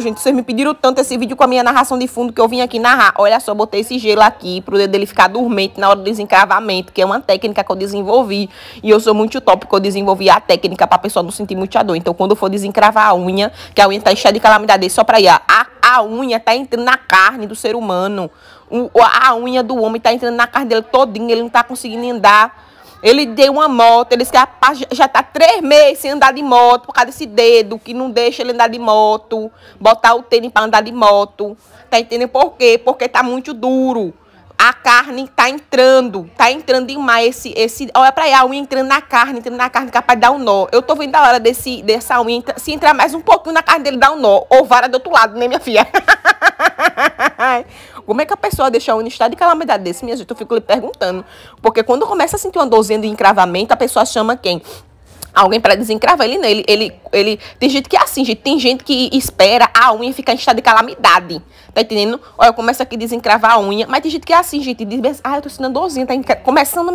Gente, vocês me pediram tanto esse vídeo com a minha narração de fundo que eu vim aqui narrar. Olha só, botei esse gelo aqui pro dedo dele ficar dormente na hora do desencravamento, que é uma técnica que eu desenvolvi. E eu sou muito top, que eu desenvolvi a técnica pra pessoa não sentir muita dor. Então, quando for desencravar a unha, que a unha tá cheia de calamidade, só pra ir, ó, a unha tá entrando na carne do ser humano. A unha do homem tá entrando na carne dele todinha, ele não tá conseguindo andar. Ele deu uma moto, ele disse que já tá 3 meses sem andar de moto por causa desse dedo, que não deixa ele andar de moto, botar o tênis pra andar de moto. Tá entendendo por quê? Porque tá muito duro. A carne tá entrando demais. Olha pra aí, a unha entrando na carne, capaz de dar um nó. Eu tô vendo a hora dessa unha, se entrar mais um pouquinho na carne dele, dá um nó. Ou vara do outro lado, né, minha filha? Como é que a pessoa deixa a unha em estado de calamidade desse, minha gente? Eu fico lhe perguntando. Porque quando começa a sentir uma dorzinha de encravamento, a pessoa chama quem? Alguém para desencravar ele nele. Ele tem gente que é assim, gente. Tem gente que espera a unha ficar em estado de calamidade. Tá entendendo? Olha, eu começo aqui a desencravar a unha. Mas tem gente que é assim, gente. Diz, eu tô sentindo dorzinha, tá começando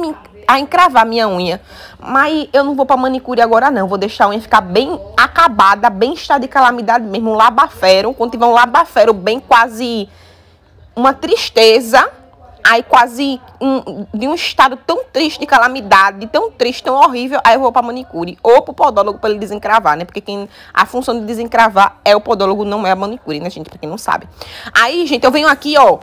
a encravar minha unha. Mas eu não vou pra manicure agora, não. Vou deixar a unha ficar bem acabada, bem em estado de calamidade mesmo. Um labafero. Quando tiver um labafero bem quase uma tristeza. Aí quase de um estado tão triste, de calamidade, tão triste, tão horrível, aí eu vou pra manicure. Ou pro podólogo pra ele desencravar, né? Porque a função de desencravar é o podólogo, não é a manicure, né, gente? Pra quem não sabe. Aí, gente, eu venho aqui, ó.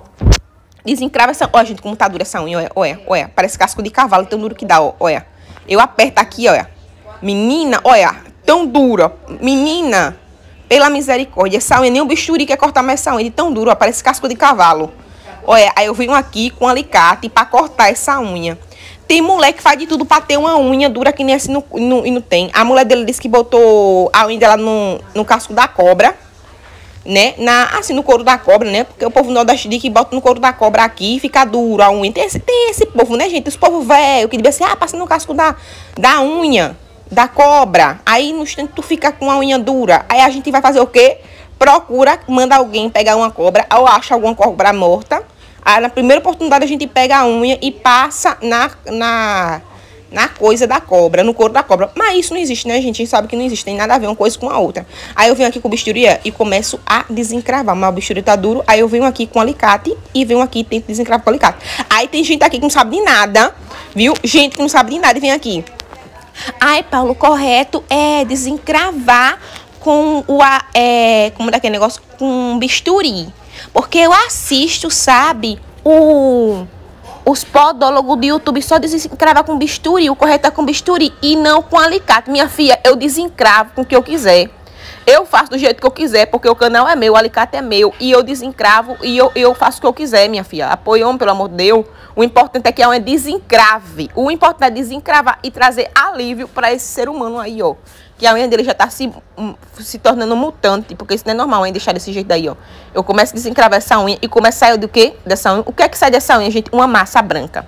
Desencrava essa... Ó, gente, como tá dura essa unha, olha. Parece casco de cavalo, tão duro que dá, olha. Eu aperto aqui, olha. Menina, olha. Tão dura. Menina, pela misericórdia. Essa unha, nem um bisturi quer cortar mais essa unha. É tão dura, ó. Parece casco de cavalo. Olha, aí eu venho aqui com um alicate pra cortar essa unha. Tem mulher que faz de tudo pra ter uma unha dura que nem assim e não tem. A mulher dele disse que botou a unha dela no casco da cobra, né? No couro da cobra, né? Porque o povo nordeste diz que bota no couro da cobra aqui e fica duro a unha. Tem esse povo, né, gente? Esse povo velho que diz assim, passa no casco da unha, da cobra. Aí no instante tu fica com a unha dura. Aí a gente vai fazer o quê? Procura, manda alguém pegar uma cobra ou acha alguma cobra morta. Aí na primeira oportunidade a gente pega a unha e passa na coisa da cobra, no couro da cobra. Mas isso não existe, né, gente? A gente sabe que não existe, tem nada a ver uma coisa com a outra. Aí eu venho aqui com o bisturi e começo a desencravar. Mas o bisturi tá duro, aí eu venho aqui com o alicate e venho aqui e tento desencravar com o alicate. Aí tem gente aqui que não sabe de nada, viu? Gente que não sabe de nada e vem aqui. Ai, Paulo, correto é desencravar com como daquele negócio, com bisturi, porque eu assisto, sabe, os podólogos do YouTube só desencrava com bisturi, o correto é com bisturi e não com alicate. Minha filha, eu desencravo com o que eu quiser, eu faço do jeito que eu quiser, porque o canal é meu, o alicate é meu, e eu desencravo e eu faço o que eu quiser, minha filha. Apoiou-me, pelo amor de Deus. O importante é que a unha desencrave. O importante é desencravar e trazer alívio para esse ser humano aí, ó. Que a unha dele já tá se tornando mutante, porque isso não é normal, a unha deixar desse jeito daí, ó. Eu começo a desencravar essa unha e começa a sair do quê? Dessa unha. O que é que sai dessa unha, gente? Uma massa branca.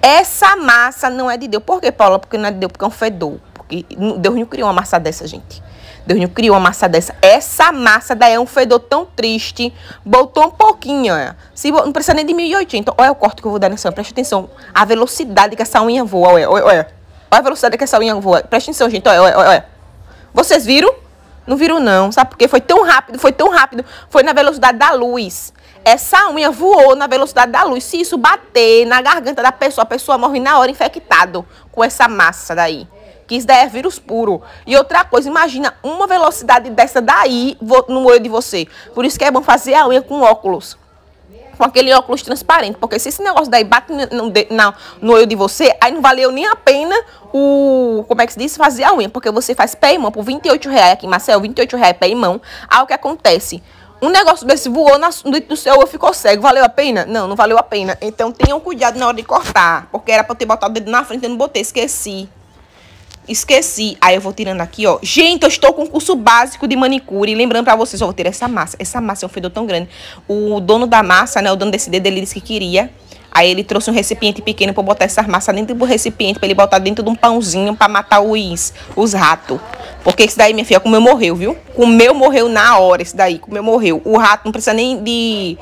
Essa massa não é de Deus. Por quê, Paula? Porque não é de Deus, porque é um fedor. Porque Deus não criou uma massa dessa, gente. Deus não criou uma massa dessa. Essa massa daí é um fedor tão triste. Botou um pouquinho, olha. Não precisa nem de 1080. Olha o corte que eu vou dar nessa unha. Presta atenção. A velocidade que essa unha voa. Olha, olha, olha. Olha a velocidade que essa unha voa. Presta atenção, gente. Olha, olha, olha. Vocês viram? Não viram, não. Sabe por quê? Foi tão rápido, foi tão rápido. Foi na velocidade da luz. Essa unha voou na velocidade da luz. Se isso bater na garganta da pessoa, a pessoa morre na hora infectado com essa massa daí. Que isso daí é vírus puro. E outra coisa, imagina uma velocidade dessa daí no olho de você. Por isso que é bom fazer a unha com óculos. Com aquele óculos transparente. Porque se esse negócio daí bate no olho de você, aí não valeu nem a pena como é que se diz? Fazer a unha. Porque você faz pé e mão por R$28 aqui, Marcel, R$28 pé e mão. Aí o que acontece? Um negócio desse voou do seu olho, ficou cego. Valeu a pena? Não, não valeu a pena. Então tenham cuidado na hora de cortar. Porque era pra eu ter botado o dedo na frente, eu não botei, esqueci. Aí eu vou tirando aqui, ó. Gente, eu estou com um curso básico de manicure. Lembrando pra vocês, ó, vou tirar essa massa. Essa massa é um fedor tão grande. O dono da massa, né? O dono desse dedo, ele disse que queria. Aí ele trouxe um recipiente pequeno pra eu botar essa massa dentro do recipiente. Pra ele botar dentro de um pãozinho pra matar os ratos. Porque isso daí, minha filha, comeu, morreu, viu? Comeu, morreu na hora, isso daí. Comeu, morreu. O rato não precisa nem de...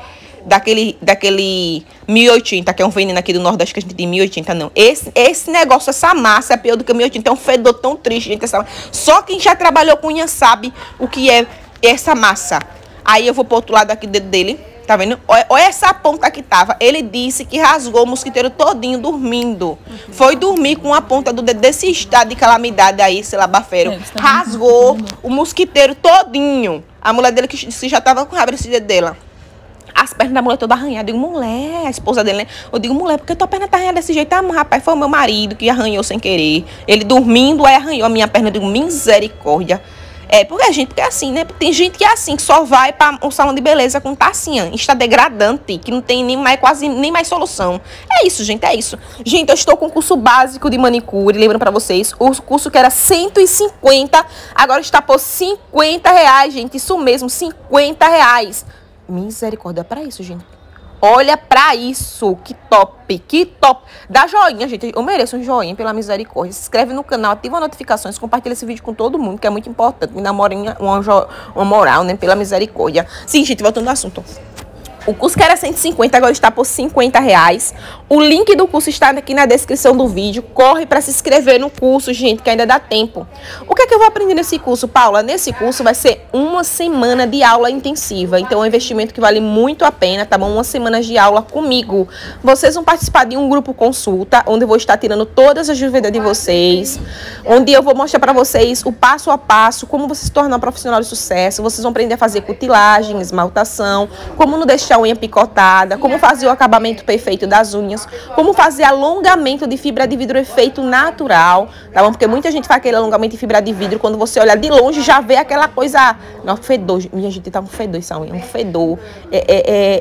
Daquele 1080, que é um veneno aqui do Nordeste que a gente tem 1080, não. Esse negócio, essa massa é pior do que 1080. É um fedor tão triste, gente. Só quem já trabalhou com unha sabe o que é essa massa. Aí eu vou pro outro lado aqui do dedo dele. Tá vendo? Olha essa ponta que tava. Ele disse que rasgou o mosquiteiro todinho dormindo. Uhum. Foi dormir com a ponta do dedo desse estado de calamidade aí, sei lá, bafeiro. Rasgou o mosquiteiro todinho. A mulher dele que disse que já tava com raiva desse dedo dela. As pernas da mulher toda arranhada. Eu digo, mulher, a esposa dele, né? Eu digo, mulher, porque tua perna tá arranhada desse jeito? Ah, rapaz, foi o meu marido que arranhou sem querer. Ele dormindo, aí arranhou a minha perna. Eu digo, misericórdia. É, porque é assim, né? Tem gente que é assim, que só vai para um salão de beleza com tacinha. Está degradante, que não tem nem mais, quase nem mais solução. É isso, gente, é isso. Gente, eu estou com o curso básico de manicure, lembrando para vocês. O curso que era 150, agora está por 50 reais, gente. Isso mesmo, 50 reais. Misericórdia, para isso, gente. Olha pra isso, que top, que top. Dá joinha, gente, eu mereço um joinha, pela misericórdia. Se inscreve no canal, ativa as notificações, compartilha esse vídeo com todo mundo, que é muito importante. Me dá uma moral, né, pela misericórdia. Sim, gente, voltando ao assunto. O curso que era 150, agora está por 50 reais. O link do curso está aqui na descrição do vídeo. Corre para se inscrever no curso, gente, que ainda dá tempo. O que é que eu vou aprender nesse curso, Paula? Nesse curso vai ser uma semana de aula intensiva. Então é um investimento que vale muito a pena, tá bom? Uma semana de aula comigo. Vocês vão participar de um grupo consulta, onde eu vou estar tirando todas as dúvidas de vocês. Onde eu vou mostrar para vocês o passo a passo, como você se tornar um profissional de sucesso. Vocês vão aprender a fazer cutilagem, esmaltação, como não deixar unha picotada, como fazer o acabamento perfeito das unhas, como fazer alongamento de fibra de vidro efeito natural, tá bom? Porque muita gente faz aquele alongamento de fibra de vidro, quando você olha de longe já vê aquela coisa, não, fedor, minha gente, tá um fedor essa unha, um fedor,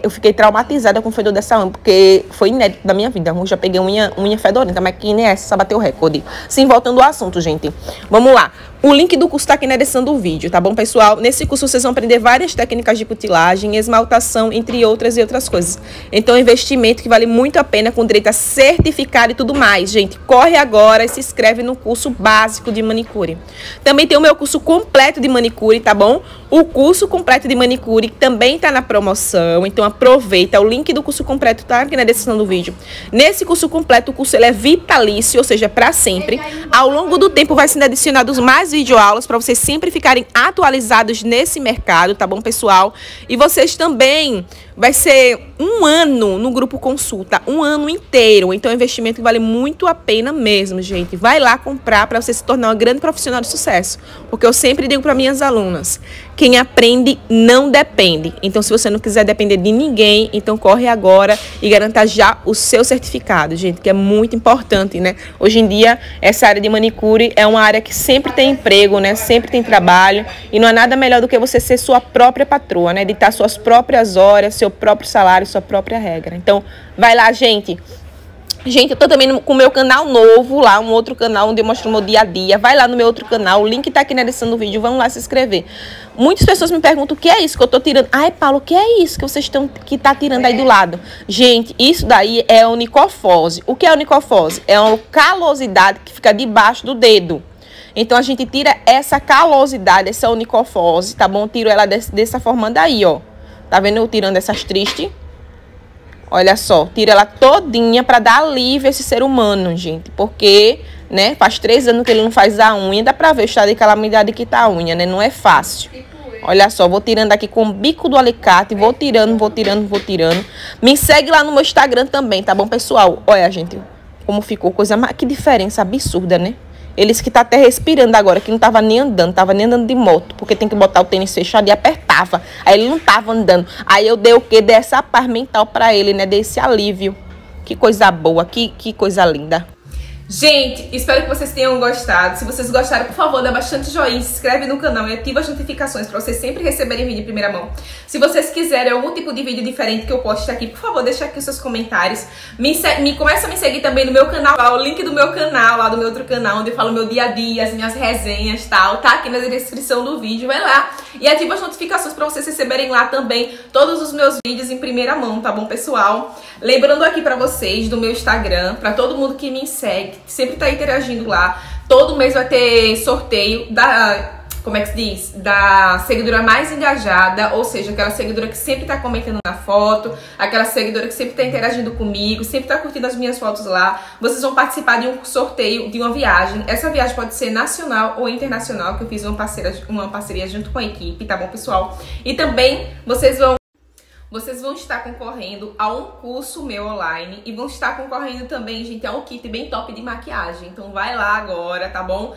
eu fiquei traumatizada com o fedor dessa unha, porque foi inédito da minha vida, eu já peguei unha fedorenta, mas que nem essa, bateu o recorde. Sim, voltando ao assunto, gente, vamos lá. O link do curso tá aqui na descrição do vídeo, tá bom, pessoal? Nesse curso vocês vão aprender várias técnicas de cutilagem, esmaltação, entre outras e outras coisas. Então, investimento que vale muito a pena, com direito a certificado e tudo mais, gente. Corre agora e se inscreve no curso básico de manicure. Também tem o meu curso completo de manicure, tá bom? O curso completo de manicure também tá na promoção, então aproveita. O link do curso completo tá aqui na descrição do vídeo. Nesse curso completo, o curso ele é vitalício, ou seja, para sempre. Ao longo do tempo vai sendo adicionados mais videoaulas para vocês sempre ficarem atualizados nesse mercado, tá bom, pessoal? E vocês também vai ser um ano no grupo consulta, um ano inteiro. Então é um investimento que vale muito a pena mesmo, gente. Vai lá comprar para você se tornar uma grande profissional de sucesso, porque eu sempre digo para minhas alunas, quem aprende não depende. Então se você não quiser depender de ninguém, então corre agora e garanta já o seu certificado, gente, que é muito importante, né? Hoje em dia essa área de manicure é uma área que sempre tem emprego, né? Sempre tem trabalho e não há nada melhor do que você ser sua própria patroa, né? Ditar suas próprias horas, seu próprio salário, sua própria regra. Então, vai lá, gente. Gente, eu tô também com o meu canal novo lá, um outro canal onde eu mostro o meu dia a dia. Vai lá no meu outro canal, o link tá aqui na descrição do vídeo, vamos lá se inscrever. Muitas pessoas me perguntam o que é isso que eu tô tirando. Ai, Paulo, o que é isso que vocês estão que tá tirando aí do lado? Gente, isso daí é onicofose. O que é onicofose? É uma calosidade que fica debaixo do dedo. Então, a gente tira essa calosidade, essa onicofose, tá bom? Tiro ela dessa forma daí, ó. Tá vendo eu tirando essas tristes? Olha só, tira ela todinha pra dar alívio a esse ser humano, gente. Porque, né, faz 3 anos que ele não faz a unha. Dá pra ver o estado de calamidade que tá a unha, né? Não é fácil. Olha só, vou tirando aqui com o bico do alicate. Vou tirando, vou tirando, vou tirando. Me segue lá no meu Instagram também, tá bom, pessoal? Olha, gente, como ficou coisa... Que diferença absurda, né? Eles que tá até respirando agora, que não tava nem andando de moto, porque tem que botar o tênis fechado e apertava. Aí ele não tava andando. Aí eu dei o quê? Dei essa paz mental pra ele, né? Dei esse alívio. Que coisa boa, que coisa linda. Gente, espero que vocês tenham gostado. Se vocês gostaram, por favor, dá bastante joinha, se inscreve no canal e ativa as notificações para vocês sempre receberem vídeo em primeira mão. Se vocês quiserem algum tipo de vídeo diferente que eu poste aqui, por favor, deixa aqui os seus comentários. Começa a me seguir também no meu canal, lá, o link do meu canal, lá do meu outro canal, onde eu falo meu dia a dia, as minhas resenhas e tal, tá aqui na descrição do vídeo, vai lá. E ativa as notificações para vocês receberem lá também todos os meus vídeos em primeira mão, tá bom, pessoal? Lembrando aqui para vocês do meu Instagram, para todo mundo que me segue, sempre tá interagindo lá. Todo mês vai ter sorteio como é que se diz? Da seguidora mais engajada, ou seja, aquela seguidora que sempre tá comentando na foto, aquela seguidora que sempre tá interagindo comigo, sempre tá curtindo as minhas fotos lá. Vocês vão participar de um sorteio de uma viagem. Essa viagem pode ser nacional ou internacional, que eu fiz uma parceria junto com a equipe, tá bom, pessoal? E também vocês vão estar concorrendo a um curso meu online e vão estar concorrendo também, gente, a um kit bem top de maquiagem. Então vai lá agora, tá bom?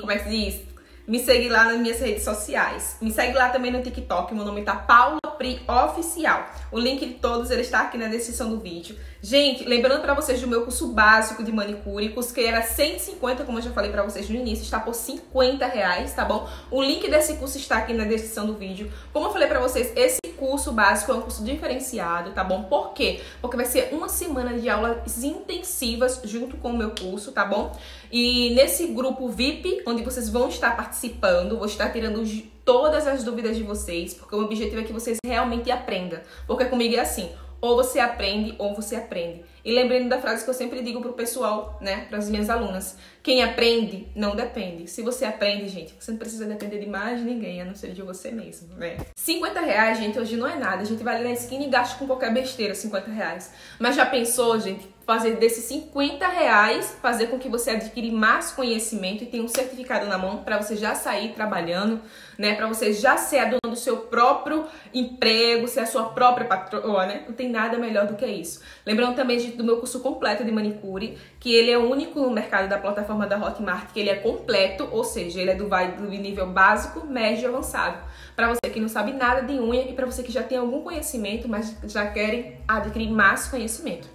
Como é que se diz? Me segue lá nas minhas redes sociais. Me segue lá também no TikTok. Meu nome tá Paula Pri Oficial. O link de todos ele está aqui na descrição do vídeo. Gente, lembrando pra vocês do meu curso básico de manicure, que era 150, como eu já falei pra vocês no início, está por 50 reais, tá bom? O link desse curso está aqui na descrição do vídeo. Como eu falei pra vocês, esse curso básico é um curso diferenciado, tá bom? Por quê? Porque vai ser uma semana de aulas intensivas junto com o meu curso, tá bom? E nesse grupo VIP, onde vocês vão estar participando, vou estar tirando todas as dúvidas de vocês, porque o objetivo é que vocês realmente aprendam. Porque comigo é assim, ou você aprende, ou você aprende. E lembrando da frase que eu sempre digo pro pessoal, né, pras minhas alunas, quem aprende, não depende. Se você aprende, gente, você não precisa depender de mais ninguém, a não ser de você mesmo, né? 50 reais, gente, hoje não é nada. A gente vai ali na esquina e gasta com qualquer besteira 50 reais. Mas já pensou, gente, fazer desses 50 reais, fazer com que você adquire mais conhecimento e tenha um certificado na mão para você já sair trabalhando, né? Para você já ser a dona do seu próprio emprego, ser a sua própria patroa, né? Não tem nada melhor do que isso. Lembrando também, gente, do meu curso completo de manicure, que ele é o único no mercado da plataforma da Hotmart, que ele é completo, ou seja, ele é do nível básico, médio e avançado. Para você que não sabe nada de unha e para você que já tem algum conhecimento, mas já querem adquirir mais conhecimento.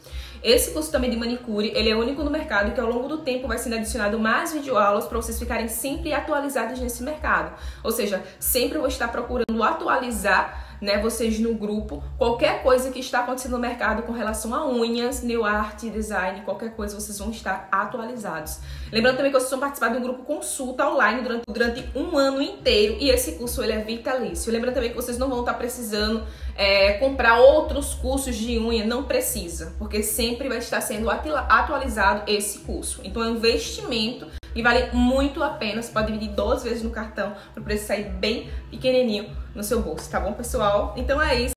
Esse curso também de manicure, ele é o único no mercado que ao longo do tempo vai sendo adicionado mais videoaulas para vocês ficarem sempre atualizados nesse mercado. Ou seja, sempre eu vou estar procurando atualizar, né, vocês no grupo, qualquer coisa que está acontecendo no mercado com relação a unhas, nail art, design, qualquer coisa, vocês vão estar atualizados. Lembrando também que vocês vão participar de um grupo consulta online durante um ano inteiro, e esse curso ele é vitalício. Lembrando também que vocês não vão estar precisando comprar outros cursos de unha, não precisa, porque sempre vai estar sendo atualizado esse curso. Então é um investimento e vale muito a pena. Você pode dividir 12 vezes no cartão para o preço sair bem pequenininho no seu bolso, tá bom, pessoal? Então é isso.